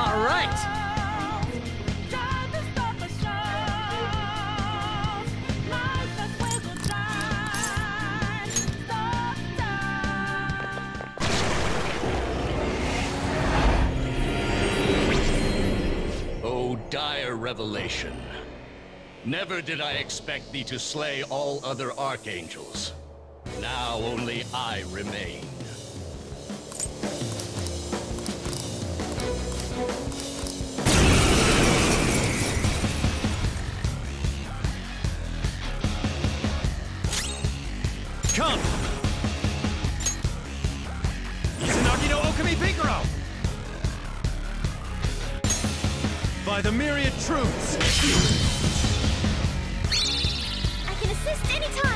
All right. Dire revelation. Never did I expect thee to slay all other archangels. Now only I remain. Come! Izanagi-No-Okami Picaro! By the myriad troops! I can assist anytime!